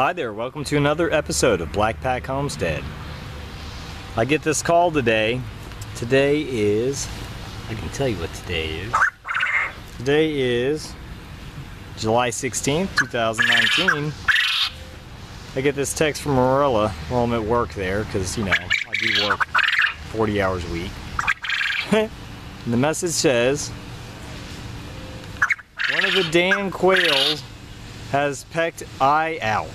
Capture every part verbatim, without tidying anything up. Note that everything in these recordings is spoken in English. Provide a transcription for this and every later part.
Hi there, welcome to another episode of Black Pack Homestead. I get this call today. Today is, I can tell you what today is. Today is July sixteenth, two thousand nineteen. I get this text from Marilla while I'm at work there, because, you know, I do work forty hours a week. And the message says, one of the damn quails has pecked eye out.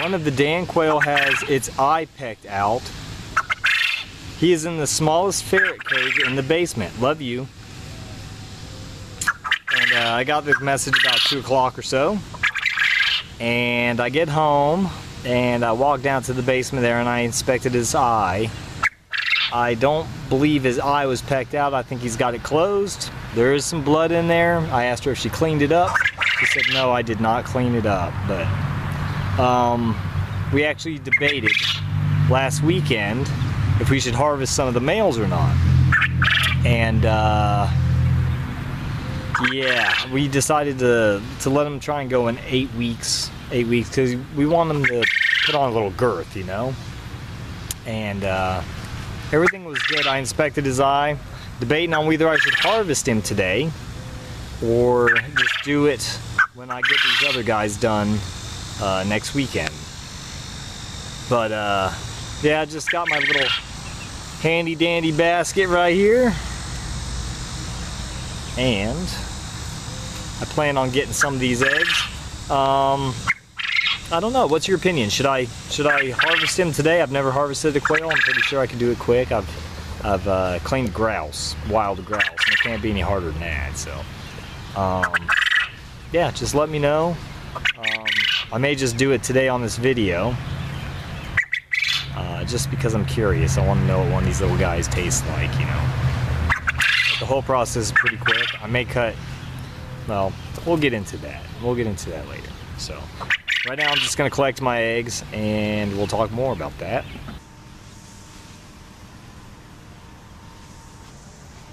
One of the damn quail has its eye pecked out. He is in the smallest ferret cage in the basement. Love you. And uh, I got this message about two o'clock or so. And I get home and I walk down to the basement there and I inspected his eye. I don't believe his eye was pecked out. I think he's got it closed. There is some blood in there. I asked her if she cleaned it up. She said, no, I did not clean it up. But um, we actually debated last weekend if we should harvest some of the males or not. And uh, yeah, we decided to, to let them try and go in eight weeks. Eight weeks, because we want them to put on a little girth, you know? And uh, everything was good. I inspected his eye, debating on whether I should harvest him today or just do it when I get these other guys done uh, next weekend. But uh, yeah, I just got my little handy dandy basket right here. And I plan on getting some of these eggs. Um, I don't know, what's your opinion? Should I should I harvest him today? I've never harvested a quail. I'm pretty sure I can do it quick. I've, I've uh, cleaned grouse, wild grouse, and it can't be any harder than that, so. Um, yeah, just let me know. Um, I may just do it today on this video. Uh, just because I'm curious. I want to know what one of these little guys tastes like, you know. But the whole process is pretty quick. I may cut, well, we'll get into that. We'll get into that later, so. Right now I'm just going to collect my eggs and we'll talk more about that.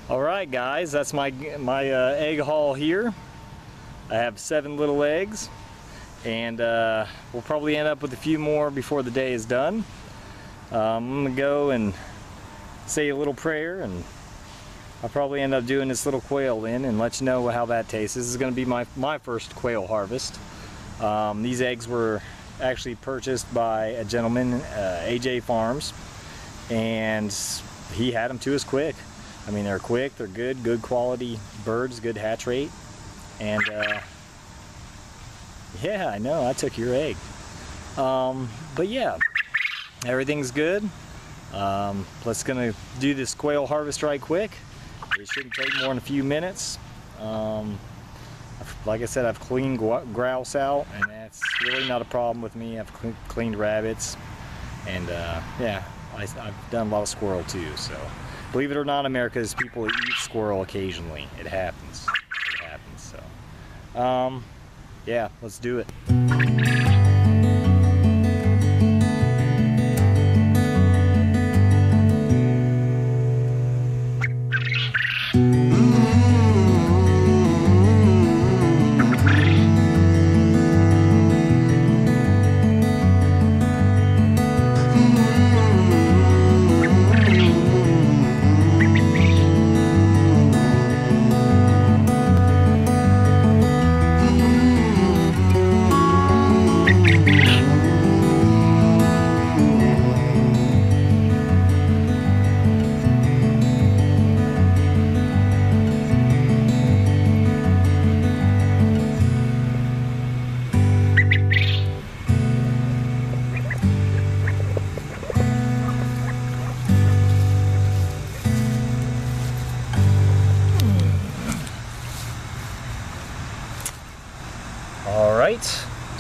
Alright guys, that's my, my uh, egg haul here. I have seven little eggs and uh, we'll probably end up with a few more before the day is done. Um, I'm going to go and say a little prayer and I'll probably end up doing this little quail in and let you know how that tastes. This is going to be my, my first quail harvest. Um, these eggs were actually purchased by a gentleman, uh, A J Farms, and he had them to us quick. I mean, they're quick, they're good, good quality birds, good hatch rate, and uh, yeah, I know, I took your egg. Um, but yeah, everything's good. Um, let's gonna do this quail harvest right quick. It shouldn't take more than a few minutes. Um, Like I said, I've cleaned grouse out, and that's really not a problem with me. I've cleaned rabbits, and uh, yeah, I, I've done a lot of squirrel too. So, believe it or not, America's people eat squirrel occasionally. It happens. It happens. So, um, yeah, let's do it.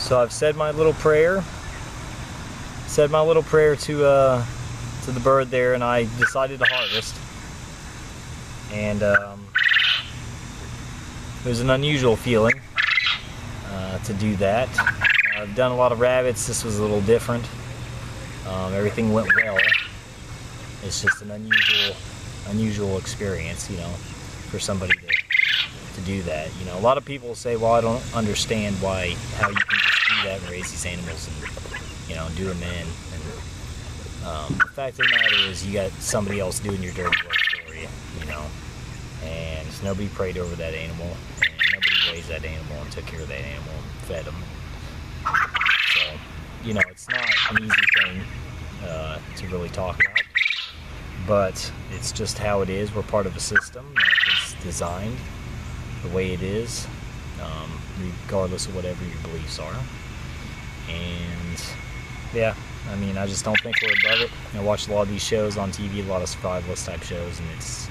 So I've said my little prayer, said my little prayer to uh, to the bird there, and I decided to harvest. And um, it was an unusual feeling uh, to do that. I've done a lot of rabbits. This was a little different. Um, everything went well. It's just an unusual, unusual experience, you know, for somebody to, to do that. You know, a lot of people say, "Well, I don't understand why how you can." you gotta raise these animals and, you know, do them in. And um, the fact of the matter is, you got somebody else doing your dirty work for you, you know. And nobody prayed over that animal, and nobody raised that animal and took care of that animal and fed them. So, you know, it's not an easy thing uh, to really talk about, but it's just how it is. We're part of a system that is designed the way it is, um, regardless of whatever your beliefs are. And yeah, I mean, I just don't think we're above it. I watch a lot of these shows on T V, a lot of survivalist type shows, and it's,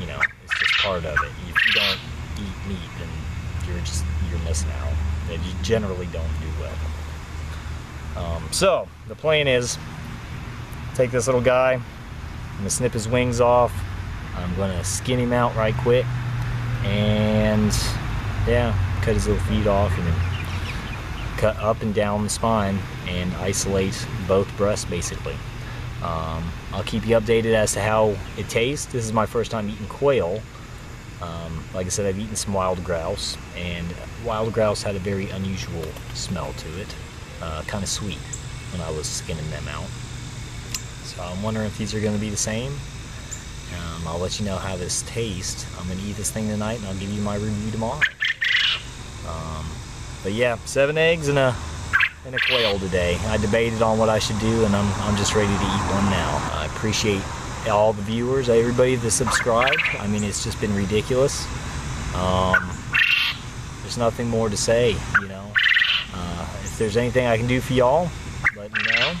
you know, it's just part of it. If you don't eat meat, then you're just, you're missing out. That you generally don't do well. Um, so the plan is, take this little guy, I'm gonna snip his wings off, I'm gonna skin him out right quick, and yeah, cut his little feet off, and then cut up and down the spine and isolate both breasts basically. Um, I'll keep you updated as to how it tastes. This is my first time eating quail. Um, like I said, I've eaten some wild grouse, and wild grouse had a very unusual smell to it, uh, kind of sweet when I was skinning them out. So I'm wondering if these are going to be the same. Um, I'll let you know how this tastes. I'm going to eat this thing tonight, and I'll give you my review tomorrow. Um, but yeah, seven eggs and a and a quail today. I debated on what I should do, and I'm, I'm just ready to eat one now. I appreciate all the viewers, everybody that subscribed. I mean, it's just been ridiculous. Um, there's nothing more to say, you know. Uh, if there's anything I can do for y'all, let me know.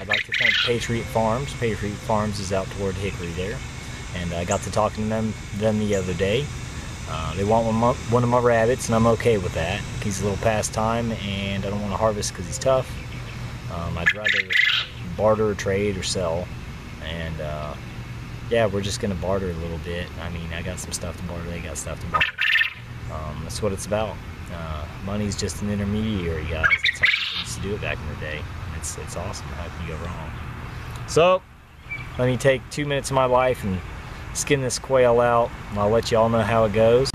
I'd like to thank Patriot Farms. Patriot Farms is out toward Hickory there. And I got to talking to them, them the other day. Uh, they want one, one of my rabbits, and I'm okay with that. He's a little past time, and I don't want to harvest because he's tough. Um, I'd rather barter or trade or sell. And uh, yeah, we're just going to barter a little bit. I mean, I got some stuff to barter, they got stuff to barter. Um, that's what it's about. Uh, money's just an intermediary, guys. That's how people used to do it back in the day. It's, it's awesome. How can you go wrong? So, let me take two minutes of my life and skin this quail out, and I'll let y'all know how it goes.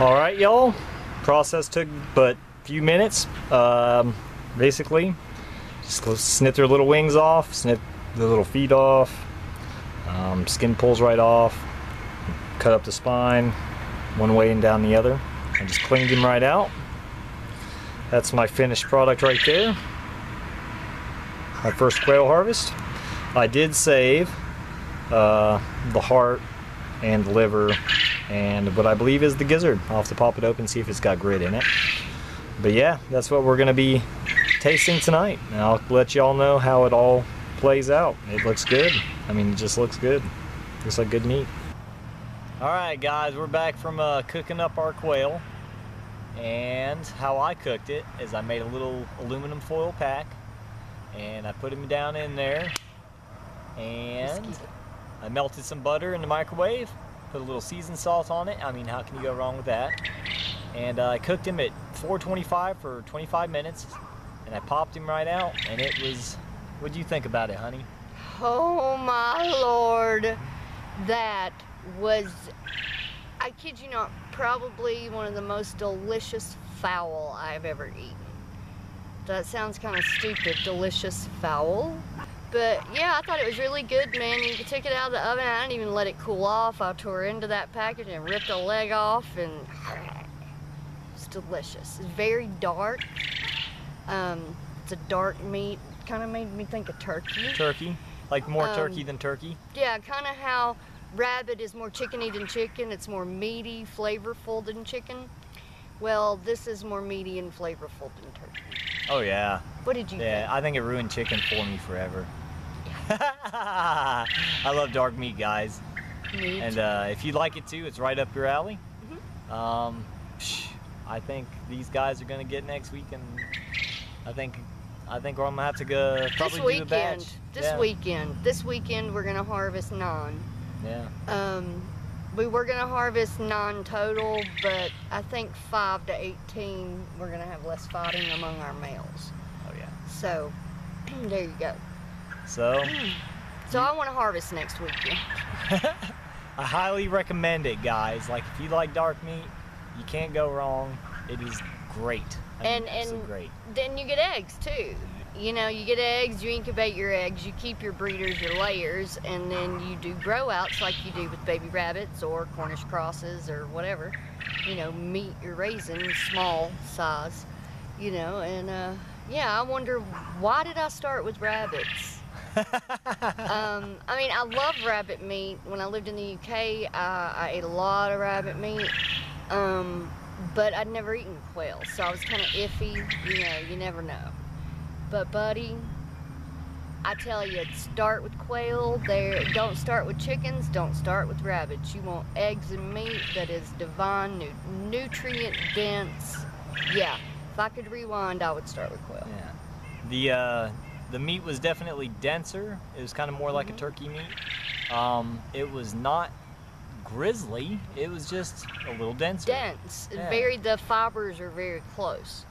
All right, y'all, process took but a few minutes. Um, basically, just snip their little wings off, snip the little feet off, um, skin pulls right off, cut up the spine one way and down the other, and just cleaned him right out. That's my finished product right there, my first quail harvest. I did save uh, the heart and the liver and what I believe is the gizzard. I'll have to pop it open, see if it's got grit in it. But yeah, that's what we're going to be tasting tonight. And I'll let y'all know how it all plays out. It looks good. I mean, it just looks good. Looks like good meat. Alright guys, we're back from uh, cooking up our quail. And how I cooked it is I made a little aluminum foil pack. And I put him down in there. And I melted some butter in the microwave, put a little seasoned salt on it. I mean, how can you go wrong with that? And uh, I cooked him at four twenty-five for twenty-five minutes, and I popped him right out, and it was, what'd you think about it, honey? Oh my Lord, that was, I kid you not, probably one of the most delicious fowl I've ever eaten. That sounds kind of stupid, delicious fowl. But yeah, I thought it was really good, man. You took it out of the oven, I didn't even let it cool off. I tore into that package and ripped a leg off, and it's delicious. It's very dark. Um, it's a dark meat. It kind of made me think of turkey. Turkey? Like more um, turkey than turkey? Yeah, kind of how rabbit is more chickeny than chicken. It's more meaty, flavorful than chicken. Well, this is more meaty and flavorful than turkey. Oh yeah. What did you yeah, think? Yeah, I think it ruined chicken for me forever. I love dark meat, guys. Meat. And uh, if you like it too, it's right up your alley. Mm-hmm. um, psh, I think these guys are gonna get next week, and I think I think we're gonna have to go probably this weekend. Do a batch. This yeah. weekend, this weekend we're gonna harvest nine. Yeah. Um, we were gonna harvest nine total, but I think five to eighteen we're gonna have less fighting among our males. Oh yeah. So there you go. So, so I want to harvest next weekend. I highly recommend it, guys. Like, if you like dark meat, you can't go wrong. It is great. I and and great. Then you get eggs too. You know, you get eggs, you incubate your eggs, you keep your breeders, your layers, and then you do grow outs like you do with baby rabbits or Cornish crosses or whatever. You know, meat you're raising, small size, you know, and uh, yeah, I wonder, why did I start with rabbits? um, I mean, I love rabbit meat. When I lived in the U K, I, I ate a lot of rabbit meat. Um, but I'd never eaten quail, so I was kind of iffy, you know, you never know. But buddy, I tell you, start with quail. There, don't start with chickens, don't start with rabbits. You want eggs and meat that is divine, nu nutrient dense. Yeah, if I could rewind, I would start with quail. Yeah, the uh, the meat was definitely denser. It was kind of more mm-hmm. like a turkey meat. Um, it was not grizzly. It was just a little denser. Dense. Yeah. Very. The fibers are very close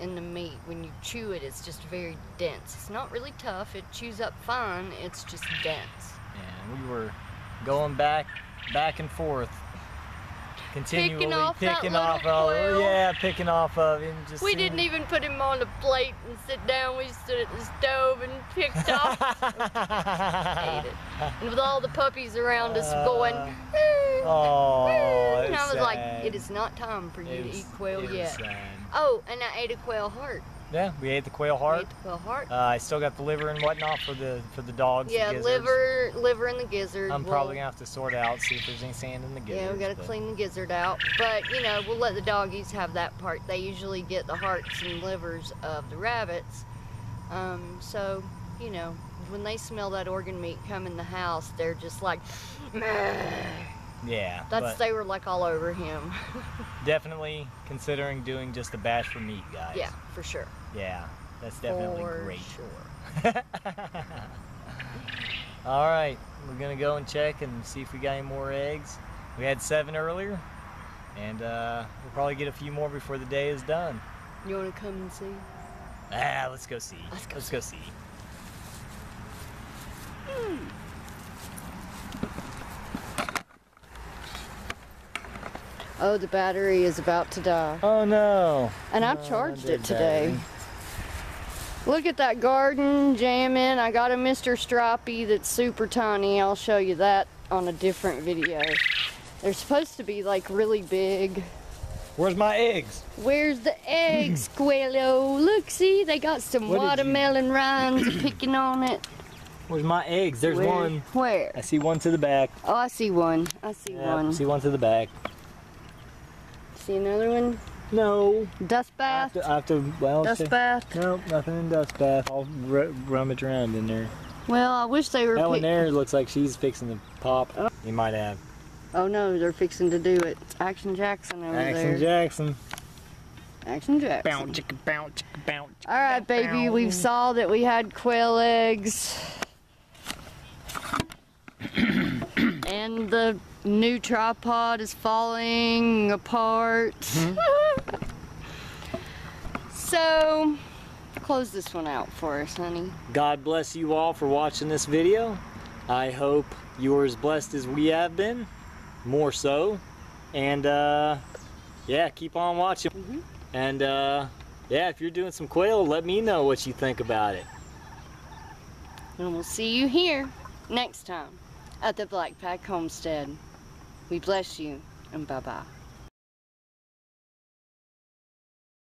in the meat. When you chew it, it's just very dense. It's not really tough. It chews up fine. It's just dense. And we were going back, back and forth, continually picking off, picking that off little of, quail. Yeah, picking off of him. Just we didn't him. even put him on a plate and sit down. We stood at the stove and picked off. Ate it. And with all the puppies around us uh, going, mm, oh, mm, and I was sad. like, it is not time for you it to was, eat quail yet. Oh, and I ate a quail heart. Yeah, we ate the quail heart. We ate the quail heart. Uh, I still got the liver and whatnot for the for the dogs. Yeah, the liver, liver and the gizzard. I'm we'll, probably gonna have to sort out, see if there's any sand in the gizzard. Yeah, we gotta but. clean the gizzard out. But you know, we'll let the doggies have that part. They usually get the hearts and livers of the rabbits. Um, so you know, when they smell that organ meat come in the house, they're just like, meh. Yeah, that's they were like all over him. Definitely considering doing just a bash for meat, guys. Yeah, for sure. Yeah, that's definitely for great. Sure. All right, we're gonna go and check and see if we got any more eggs. We had seven earlier, and uh, we'll probably get a few more before the day is done. You wanna come and see? Ah, let's go see. Let's go, let's go see. Mm. Oh, the battery is about to die. Oh no. And no, I've charged it today. Battery. Look at that garden jamming. I got a Mister Stripey that's super tiny. I'll show you that on a different video. They're supposed to be like really big. Where's my eggs? Where's the eggs, Quello? Look, see, they got some what watermelon you... rinds picking on it. Where's my eggs? There's Where? one. Where? I see one to the back. Oh, I see one. I see yeah, one. I see one to the back. See another one? No. Dust bath? I have to, I have to well, dust bath? Nope, nothing in dust bath. I'll rummage around in there. Well, I wish they were. That one there looks like she's fixing to pop. Oh. You might have. Oh no, they're fixing to do it. It's Action Jackson over Action there. Action Jackson. Action Jackson. Bounce, bounce, bounce. All right, baby, we saw that we had quail eggs. And the new tripod is falling apart. Mm-hmm. So, close this one out for us, honey. God bless you all for watching this video. I hope you are as blessed as we have been, more so. And, uh, yeah, keep on watching. Mm-hmm. And, uh, yeah, if you're doing some quail, let me know what you think about it. And we'll see you here next time at the Black Pack Homestead. We bless you, and bye-bye.